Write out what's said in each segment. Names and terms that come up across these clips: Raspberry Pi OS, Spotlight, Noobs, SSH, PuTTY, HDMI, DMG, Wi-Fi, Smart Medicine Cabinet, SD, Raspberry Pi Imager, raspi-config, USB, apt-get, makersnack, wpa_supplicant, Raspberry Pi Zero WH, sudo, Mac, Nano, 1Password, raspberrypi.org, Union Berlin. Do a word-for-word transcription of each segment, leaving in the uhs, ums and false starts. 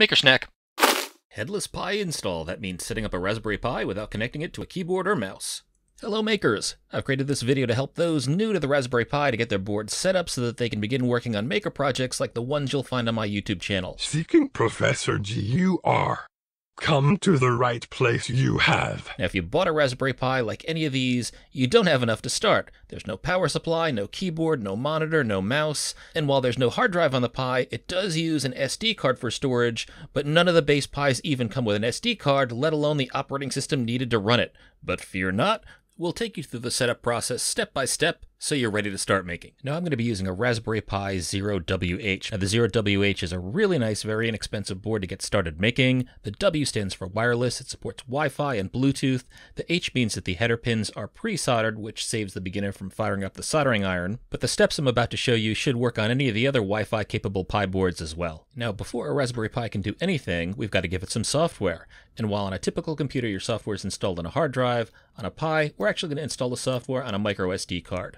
Maker snack. Headless Pi install. That means setting up a Raspberry Pi without connecting it to a keyboard or mouse. Hello makers! I've created this video to help those new to the Raspberry Pi to get their board set up so that they can begin working on maker projects like the ones you'll find on my YouTube channel. Seeking Professor G, you are. Come to the right place you have. Now if you bought a Raspberry Pi like any of these, you don't have enough to start. There's no power supply, no keyboard, no monitor, no mouse, and while there's no hard drive on the Pi, it does use an S D card for storage, but none of the base Pis even come with an S D card, let alone the operating system needed to run it. But fear not. We'll take you through the setup process step by step so you're ready to start making. Now I'm going to be using a Raspberry Pi Zero W H. Now the Zero W H is a really nice, very inexpensive board to get started making. The W stands for wireless. It supports Wi-Fi and Bluetooth. The H means that the header pins are pre-soldered, which saves the beginner from firing up the soldering iron. But the steps I'm about to show you should work on any of the other Wi-Fi capable Pi boards as well. Now before a Raspberry Pi can do anything, we've got to give it some software. And while on a typical computer your software is installed on a hard drive, on a Pi, we're actually going to install the software on a micro S D card.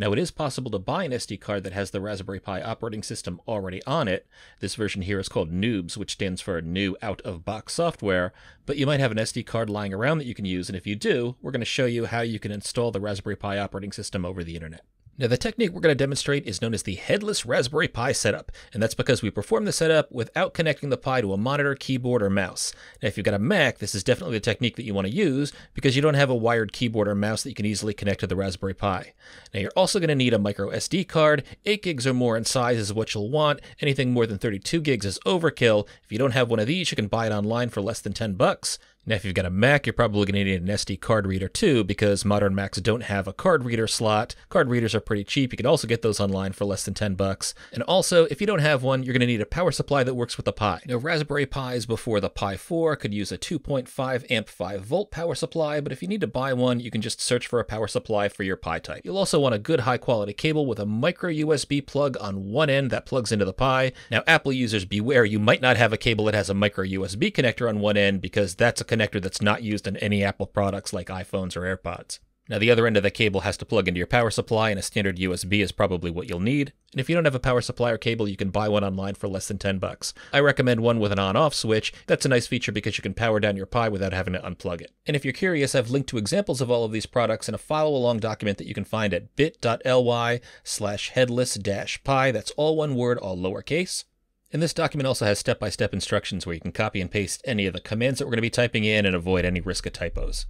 Now it is possible to buy an S D card that has the Raspberry Pi operating system already on it. This version here is called Noobs, which stands for New Out-of-Box Software, but you might have an S D card lying around that you can use, and if you do, we're going to show you how you can install the Raspberry Pi operating system over the internet. Now the technique we're going to demonstrate is known as the headless Raspberry Pi setup, and that's because we perform the setup without connecting the Pi to a monitor, keyboard, or mouse. Now if you've got a Mac, this is definitely the technique that you want to use because you don't have a wired keyboard or mouse that you can easily connect to the Raspberry Pi. Now you're also going to need a micro S D card. eight gigs or more in size is what you'll want. Anything more than thirty-two gigs is overkill. If you don't have one of these, you can buy it online for less than ten bucks. Now, if you've got a Mac, you're probably going to need an S D card reader too, because modern Macs don't have a card reader slot. Card readers are pretty cheap. You can also get those online for less than ten bucks. And also, if you don't have one, you're going to need a power supply that works with the Pi. Now, Raspberry Pis before the Pi four could use a two point five amp five volt power supply, but if you need to buy one, you can just search for a power supply for your Pi type. You'll also want a good high-quality cable with a micro U S B plug on one end that plugs into the Pi. Now, Apple users, beware. You might not have a cable that has a micro U S B connector on one end, because that's a connector connector that's not used in any Apple products like iPhones or AirPods. Now the other end of the cable has to plug into your power supply, and a standard U S B is probably what you'll need. And if you don't have a power supply or cable, you can buy one online for less than ten bucks. I recommend one with an on-off switch. That's a nice feature because you can power down your Pi without having to unplug it. And if you're curious, I've linked to examples of all of these products in a follow-along document that you can find at bit dot l y slash headless dash pi. That's all one word, all lowercase. And this document also has step-by-step instructions where you can copy and paste any of the commands that we're going to be typing in and avoid any risk of typos.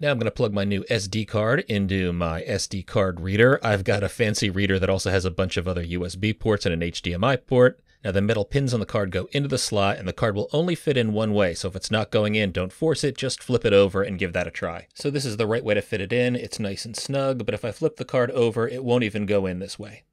Now I'm going to plug my new S D card into my S D card reader. I've got a fancy reader that also has a bunch of other U S B ports and an H D M I port. Now the metal pins on the card go into the slot, and the card will only fit in one way, so if it's not going in, don't force it, just flip it over and give that a try. So this is the right way to fit it in. It's nice and snug, but if I flip the card over, it won't even go in this way.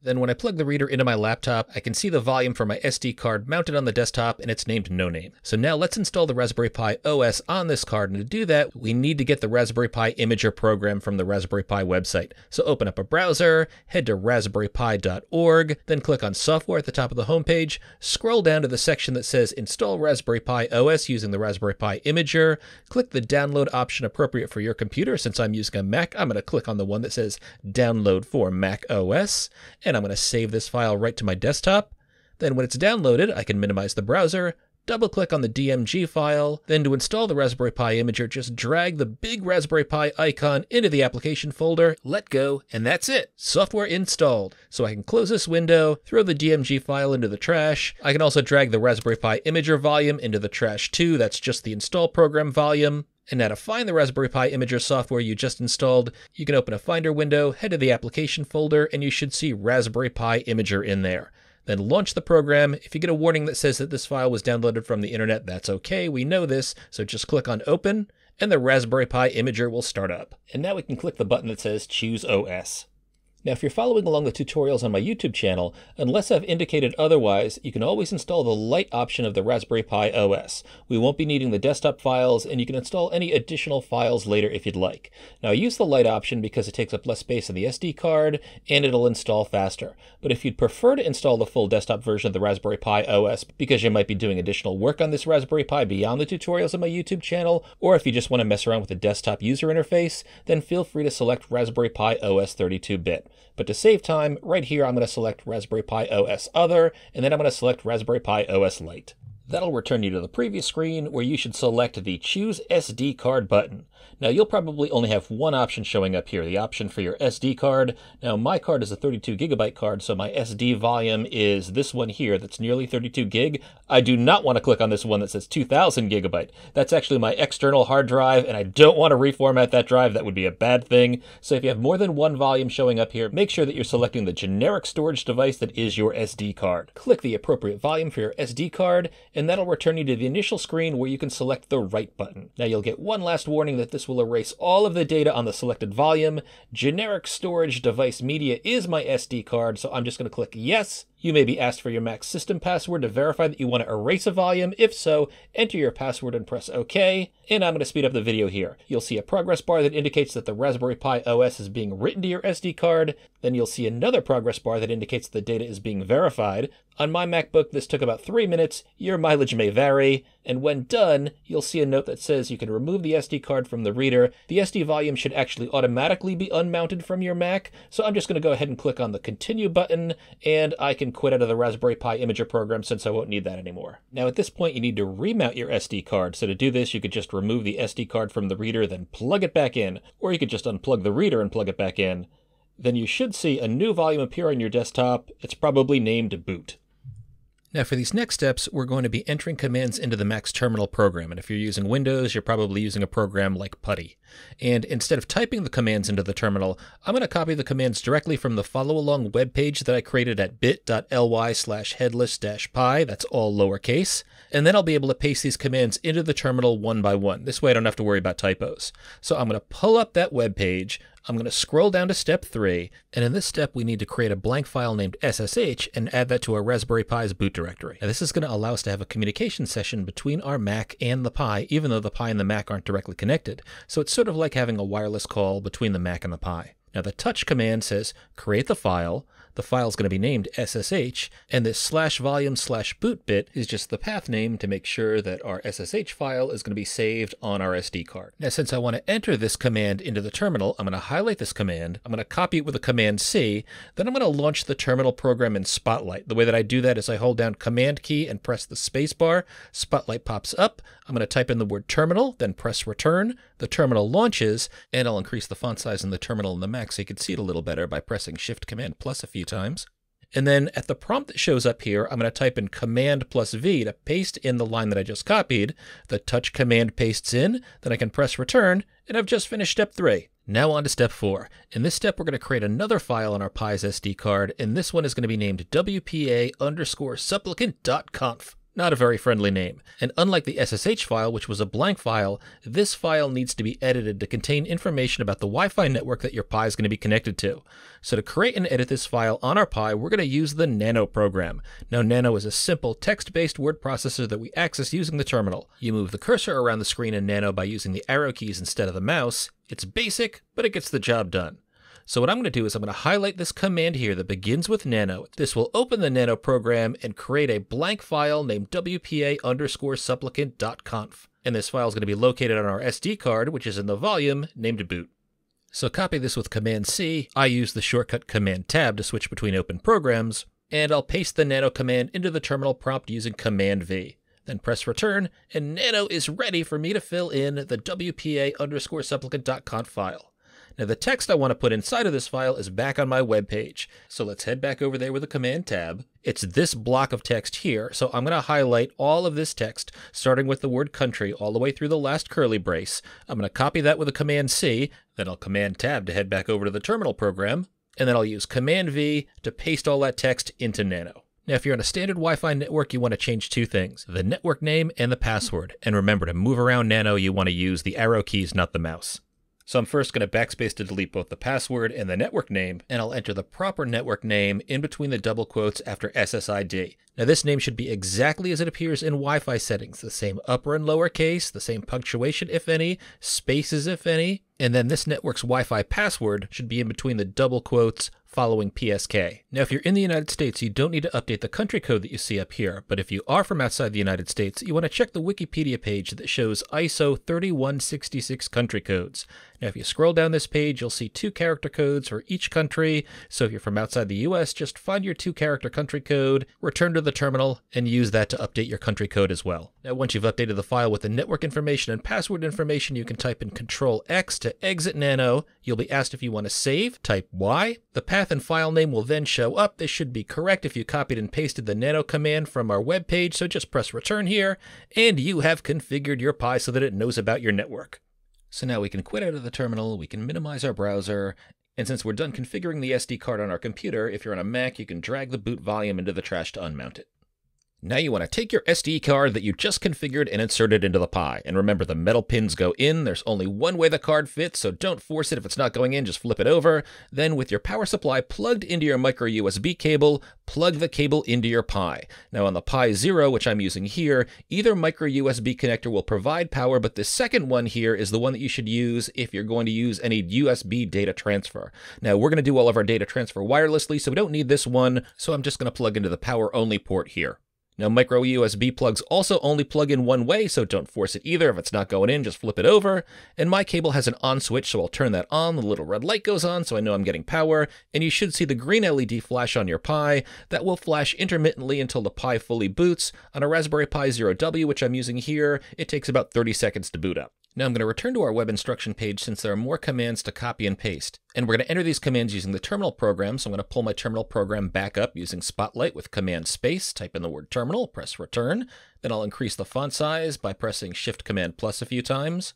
Then when I plug the reader into my laptop, I can see the volume for my S D card mounted on the desktop, and it's named No Name. So now let's install the Raspberry Pi O S on this card, and to do that, we need to get the Raspberry Pi Imager program from the Raspberry Pi website. So open up a browser, head to raspberry pi dot org, then click on Software at the top of the homepage, scroll down to the section that says Install Raspberry Pi O S using the Raspberry Pi Imager, click the download option appropriate for your computer. Since I'm using a Mac, I'm going to click on the one that says Download for Mac O S. And I'm going to save this file right to my desktop. Then when it's downloaded, I can minimize the browser, double-click on the D M G file. Then to install the Raspberry Pi Imager, just drag the big Raspberry Pi icon into the application folder, let go, and that's it. Software installed. So I can close this window, throw the D M G file into the trash. I can also drag the Raspberry Pi Imager volume into the trash too. That's just the install program volume. And now to find the Raspberry Pi Imager software you just installed, you can open a Finder window, head to the application folder, and you should see Raspberry Pi Imager in there. Then launch the program. If you get a warning that says that this file was downloaded from the internet, that's okay, we know this, so just click on Open, and the Raspberry Pi Imager will start up. And now we can click the button that says Choose O S. Now, if you're following along the tutorials on my YouTube channel, unless I've indicated otherwise, you can always install the Lite option of the Raspberry Pi O S. We won't be needing the desktop files, and you can install any additional files later if you'd like. Now, I use the Lite option because it takes up less space on the S D card, and it'll install faster. But if you'd prefer to install the full desktop version of the Raspberry Pi O S, because you might be doing additional work on this Raspberry Pi beyond the tutorials on my YouTube channel, or if you just want to mess around with the desktop user interface, then feel free to select Raspberry Pi O S thirty-two bit. But to save time, right here I'm going to select Raspberry Pi O S Other, and then I'm going to select Raspberry Pi O S Lite. That'll return you to the previous screen where you should select the Choose S D Card button. Now you'll probably only have one option showing up here, the option for your S D card. Now my card is a thirty-two gigabyte card, so my S D volume is this one here that's nearly thirty-two gig. I do not want to click on this one that says two thousand gigabyte. That's actually my external hard drive, and I don't want to reformat that drive. That would be a bad thing. So if you have more than one volume showing up here, make sure that you're selecting the generic storage device that is your S D card. Click the appropriate volume for your S D card, and that'll return you to the initial screen where you can select the Write button. Now you'll get one last warning that this will erase all of the data on the selected volume. Generic storage device media is my S D card, so I'm just going to click yes. You may be asked for your Mac system password to verify that you want to erase a volume. If so, enter your password and press OK. And I'm going to speed up the video here. You'll see a progress bar that indicates that the Raspberry Pi O S is being written to your S D card. Then you'll see another progress bar that indicates the data is being verified. On my MacBook, this took about three minutes. Your mileage may vary. And when done, you'll see a note that says you can remove the S D card from the reader. The S D volume should actually automatically be unmounted from your Mac. So I'm just going to go ahead and click on the Continue button, and I can quit out of the Raspberry Pi Imager program since I won't need that anymore. Now at this point, you need to remount your S D card. So to do this, you could just remove the S D card from the reader, then plug it back in, or you could just unplug the reader and plug it back in. Then you should see a new volume appear on your desktop. It's probably named Boot. Now for these next steps, we're going to be entering commands into the Mac's terminal program. And if you're using Windows, you're probably using a program like PuTTY. And instead of typing the commands into the terminal, I'm going to copy the commands directly from the follow-along webpage that I created at bit.ly slash headless-pi. That's all lowercase. And then I'll be able to paste these commands into the terminal one by one. This way I don't have to worry about typos. So I'm going to pull up that webpage. I'm going to scroll down to step three, and in this step, we need to create a blank file named S S H and add that to our Raspberry Pi's boot directory. Now, this is going to allow us to have a communication session between our Mac and the Pi, even though the Pi and the Mac aren't directly connected. So it's sort of like having a wireless call between the Mac and the Pi. Now, the touch command says create the file. The file is going to be named S S H, and this slash volume slash boot bit is just the path name to make sure that our S S H file is going to be saved on our S D card. Now, since I want to enter this command into the terminal, I'm going to highlight this command. I'm going to copy it with a command C. Then I'm going to launch the terminal program in Spotlight. The way that I do that is I hold down command key and press the space bar. Spotlight pops up. I'm going to type in the word terminal, then press return. The terminal launches, and I'll increase the font size in the terminal in the Mac so you can see it a little better by pressing Shift Command plus a few times. And then at the prompt that shows up here, I'm going to type in Command plus V to paste in the line that I just copied. The touch command pastes in, then I can press return, and I've just finished step three. Now on to step four. In this step, we're going to create another file on our Pi's S D card, and this one is going to be named wpa underscore supplicant.conf. Not a very friendly name. And unlike the S S H file, which was a blank file, this file needs to be edited to contain information about the Wi-Fi network that your Pi is going to be connected to. So to create and edit this file on our Pi, we're going to use the Nano program. Now, Nano is a simple text-based word processor that we access using the terminal. You move the cursor around the screen in Nano by using the arrow keys instead of the mouse. It's basic, but it gets the job done. So what I'm going to do is I'm going to highlight this command here that begins with Nano. This will open the Nano program and create a blank file named wpa underscore supplicant.conf. And this file is going to be located on our S D card, which is in the volume named boot. So copy this with command C. I use the shortcut command tab to switch between open programs, and I'll paste the Nano command into the terminal prompt using command V. Then press return, and Nano is ready for me to fill in the wpa underscore supplicant.conf file. Now the text I want to put inside of this file is back on my web page. So let's head back over there with a command tab. It's this block of text here. So I'm going to highlight all of this text, starting with the word country all the way through the last curly brace. I'm going to copy that with a command C, then I'll command tab to head back over to the terminal program. And then I'll use command V to paste all that text into Nano. Now, if you're on a standard Wi-Fi network, you want to change two things, the network name and the password. And remember to move around Nano, you want to use the arrow keys, not the mouse. So I'm first going to backspace to delete both the password and the network name, and I'll enter the proper network name in between the double quotes after S S I D. Now this name should be exactly as it appears in Wi-Fi settings, the same upper and lower case, the same punctuation if any, spaces if any, And then this network's Wi-Fi password should be in between the double quotes following P S K. Now, if you're in the United States, you don't need to update the country code that you see up here. But if you are from outside the United States, you want to check the Wikipedia page that shows I S O thirty-one sixty-six country codes. Now, if you scroll down this page, you'll see two character codes for each country. So if you're from outside the U S, just find your two character country code, return to the terminal, and use that to update your country code as well. Now, once you've updated the file with the network information and password information, you can type in control X to exit Nano. You'll be asked if you want to save, type Y. The path and file name will then show up. This should be correct if you copied and pasted the Nano command from our web page, so just press return here, and you have configured your Pi so that it knows about your network. So now we can quit out of the terminal, we can minimize our browser, and since we're done configuring the S D card on our computer, if you're on a Mac, you can drag the boot volume into the trash to unmount it. Now you want to take your S D card that you just configured and insert it into the Pi. And remember, the metal pins go in. There's only one way the card fits, so don't force it. If it's not going in, just flip it over. Then with your power supply plugged into your micro U S B cable, plug the cable into your Pi. Now on the Pi Zero, which I'm using here, either micro U S B connector will provide power, but the second one here is the one that you should use if you're going to use any U S B data transfer. Now we're going to do all of our data transfer wirelessly, so we don't need this one. So I'm just going to plug into the power only port here. Now, micro U S B plugs also only plug in one way, so don't force it either. If it's not going in, just flip it over. And my cable has an on switch, so I'll turn that on. The little red light goes on, so I know I'm getting power. And you should see the green L E D flash on your Pi. That will flash intermittently until the Pi fully boots. On a Raspberry Pi Zero W, which I'm using here, it takes about thirty seconds to boot up. Now I'm going to return to our web instruction page since there are more commands to copy and paste. And we're going to enter these commands using the terminal program. So I'm going to pull my terminal program back up using Spotlight with command space, type in the word terminal, press return. Then I'll increase the font size by pressing shift command plus a few times.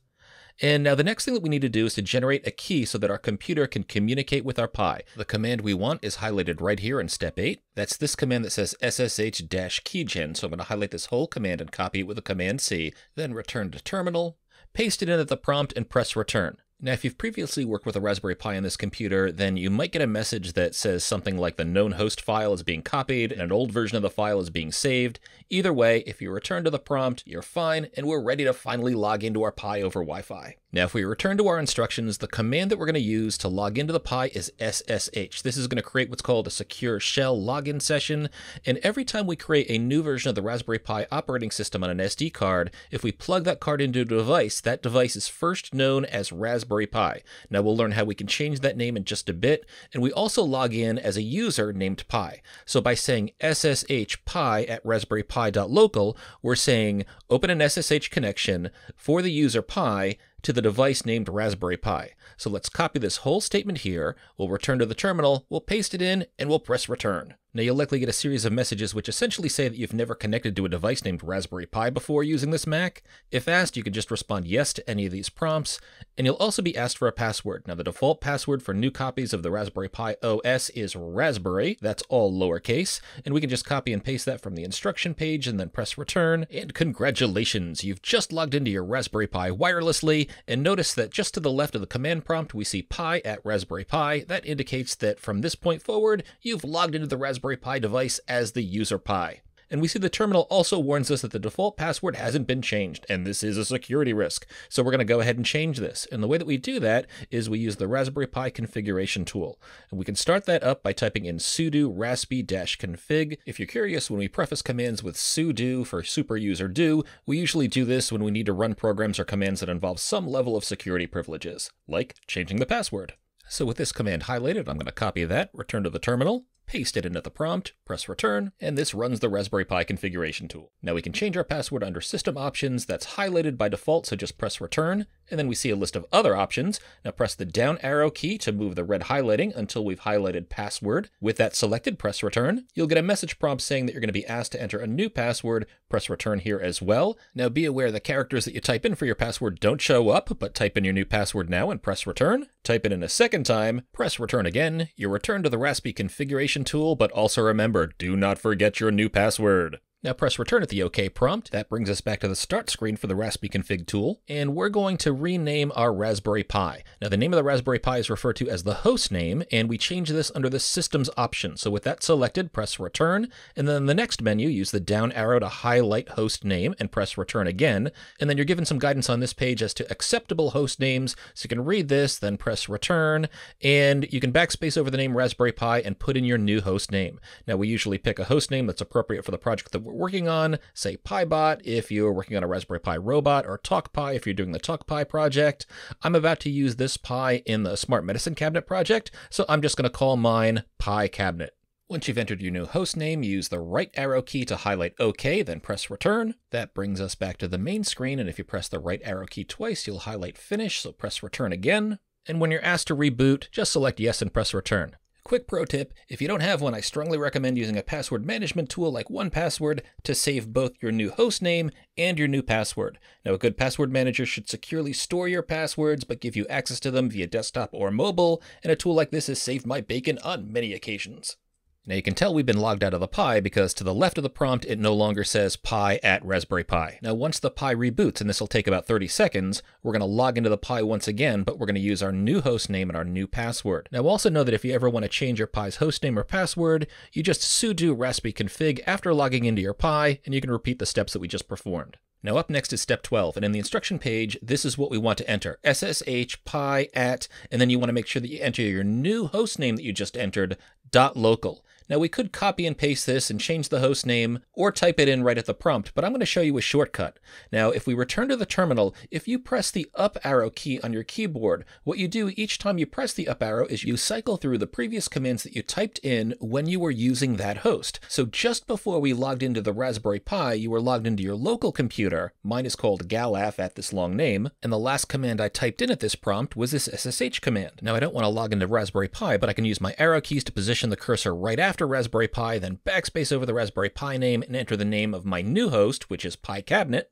And now the next thing that we need to do is to generate a key so that our computer can communicate with our Pi. The command we want is highlighted right here in step eight. That's this command that says S S H keygen. So I'm going to highlight this whole command and copy it with a command C, then return to terminal. Paste it in at the prompt and press return. Now, if you've previously worked with a Raspberry Pi on this computer, then you might get a message that says something like the known host file is being copied and an old version of the file is being saved. Either way, if you return to the prompt, you're fine, and we're ready to finally log into our Pi over Wi-Fi. Now, if we return to our instructions, the command that we're going to use to log into the Pi is S S H. This is going to create what's called a secure shell login session. And every time we create a new version of the Raspberry Pi operating system on an S D card, if we plug that card into a device, that device is first known as Raspberry Pi. Now, we'll learn how we can change that name in just a bit. And we also log in as a user named Pi. So by saying S S H pi at raspberry pi dot local, we're saying open an S S H connection for the user Pi to the device named Raspberry Pi. So let's copy this whole statement here, we'll return to the terminal, we'll paste it in, and we'll press return. Now you'll likely get a series of messages which essentially say that you've never connected to a device named Raspberry Pi before using this Mac. If asked, you can just respond yes to any of these prompts, and you'll also be asked for a password. Now the default password for new copies of the Raspberry Pi O S is Raspberry, that's all lowercase, and we can just copy and paste that from the instruction page and then press return, and congratulations, you've just logged into your Raspberry Pi wirelessly, and notice that just to the left of the command prompt we see Pi at Raspberry Pi. That indicates that from this point forward, you've logged into the Raspberry Pi Raspberry Pi device as the user Pi. And we see the terminal also warns us that the default password hasn't been changed, and this is a security risk. So we're going to go ahead and change this. And the way that we do that is we use the Raspberry Pi configuration tool. And we can start that up by typing in sudo raspi dash config. If you're curious, when we preface commands with sudo for super user do, we usually do this when we need to run programs or commands that involve some level of security privileges, like changing the password. So with this command highlighted, I'm going to copy that, return to the terminal, paste it into the prompt, press return, and this runs the Raspberry Pi configuration tool. Now we can change our password under system options. That's highlighted by default, so just press return, and then we see a list of other options. Now press the down arrow key to move the red highlighting until we've highlighted password. With that selected, press return. You'll get a message prompt saying that you're going to be asked to enter a new password. Press return here as well. Now be aware the characters that you type in for your password don't show up, but type in your new password now and press return. Type it in a second time, press return again. You're returned to the Raspi configuration tool, but also remember, do not forget your new password. Now press return at the OK prompt. That brings us back to the start screen for the raspi-config tool, and we're going to rename our Raspberry Pi. Now the name of the Raspberry Pi is referred to as the host name, and we change this under the systems option. So with that selected, press return, and then in the next menu, use the down arrow to highlight host name and press return again. And then you're given some guidance on this page as to acceptable host names. So you can read this, then press return, and you can backspace over the name Raspberry Pi and put in your new host name. Now we usually pick a host name that's appropriate for the project that we're working on, say PiBot if you're working on a Raspberry Pi robot, or TalkPi if you're doing the TalkPi project. I'm about to use this Pi in the Smart Medicine Cabinet project, so I'm just going to call mine Pi Cabinet. Once you've entered your new host name, use the right arrow key to highlight OK, then press return. That brings us back to the main screen, and if you press the right arrow key twice, you'll highlight finish, so press return again. And when you're asked to reboot, just select yes and press return. Quick pro tip, if you don't have one, I strongly recommend using a password management tool like one password to save both your new host name and your new password. Now, a good password manager should securely store your passwords, but give you access to them via desktop or mobile, and a tool like this has saved my bacon on many occasions. Now you can tell we've been logged out of the Pi because to the left of the prompt, it no longer says Pi at Raspberry Pi. Now once the Pi reboots, and this will take about thirty seconds, we're going to log into the Pi once again, but we're going to use our new host name and our new password. Now also know that if you ever want to change your Pi's host name or password, you just sudo raspi-config after logging into your Pi, and you can repeat the steps that we just performed. Now up next is step twelve, and in the instruction page, this is what we want to enter, S S H pi at, and then you want to make sure that you enter your new host name that you just entered, dot local. Now we could copy and paste this and change the host name or type it in right at the prompt, but I'm going to show you a shortcut. Now, if we return to the terminal, if you press the up arrow key on your keyboard, what you do each time you press the up arrow is you cycle through the previous commands that you typed in when you were using that host. So just before we logged into the Raspberry Pi, you were logged into your local computer. Mine is called galaf at this long name. And the last command I typed in at this prompt was this S S H command. Now I don't want to log into Raspberry Pi, but I can use my arrow keys to position the cursor right after After Raspberry Pi, then backspace over the Raspberry Pi name and enter the name of my new host, which is Pi Cabinet.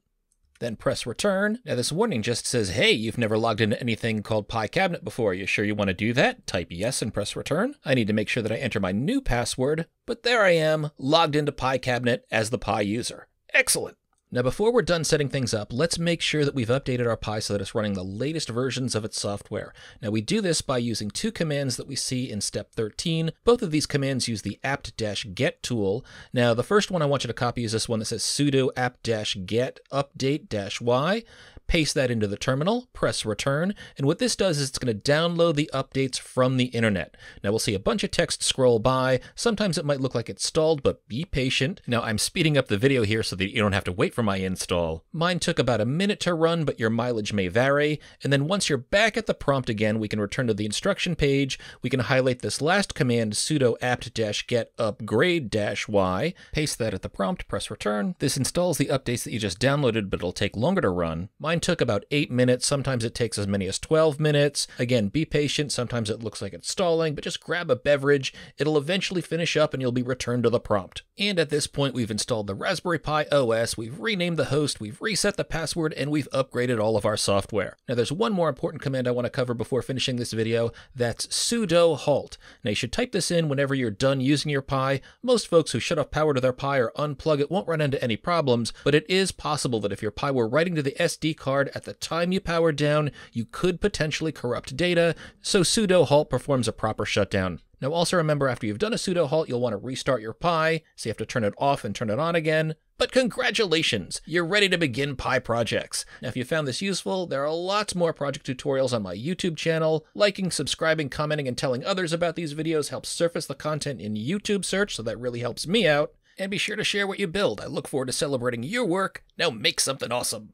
Then press return. Now this warning just says, hey, you've never logged into anything called Pi Cabinet before. You sure you want to do that? Type yes and press return. I need to make sure that I enter my new password, but there I am, logged into Pi Cabinet as the Pi user. Excellent. Now, before we're done setting things up, let's make sure that we've updated our Pi so that it's running the latest versions of its software. Now, we do this by using two commands that we see in step thirteen. Both of these commands use the apt-get tool. Now, the first one I want you to copy is this one that says sudo apt-get update-y. Paste that into the terminal, press return, and what this does is it's going to download the updates from the internet. Now we'll see a bunch of text scroll by. Sometimes it might look like it's stalled, but be patient. Now I'm speeding up the video here so that you don't have to wait for my install. Mine took about a minute to run, but your mileage may vary. And then once you're back at the prompt again, we can return to the instruction page. We can highlight this last command, sudo apt-get upgrade-y. Paste that at the prompt, press return. This installs the updates that you just downloaded, but it'll take longer to run. Mine took about eight minutes. Sometimes it takes as many as twelve minutes. Again, be patient. Sometimes it looks like it's stalling, but just grab a beverage. It'll eventually finish up and you'll be returned to the prompt. And at this point, we've installed the Raspberry Pi O S. We've renamed the host. We've reset the password and we've upgraded all of our software. Now there's one more important command I want to cover before finishing this video. That's sudo halt. Now you should type this in whenever you're done using your Pi. Most folks who shut off power to their Pi or unplug it won't run into any problems, but it is possible that if your Pi were writing to the S D card at the time you powered down, you could potentially corrupt data, so sudo halt performs a proper shutdown. Now also remember, after you've done a sudo halt, you'll want to restart your Pi, so you have to turn it off and turn it on again. But congratulations, you're ready to begin Pi projects. Now if you found this useful, there are lots more project tutorials on my YouTube channel. Liking, subscribing, commenting, and telling others about these videos helps surface the content in YouTube search, so that really helps me out. And be sure to share what you build. I look forward to celebrating your work. Now make something awesome.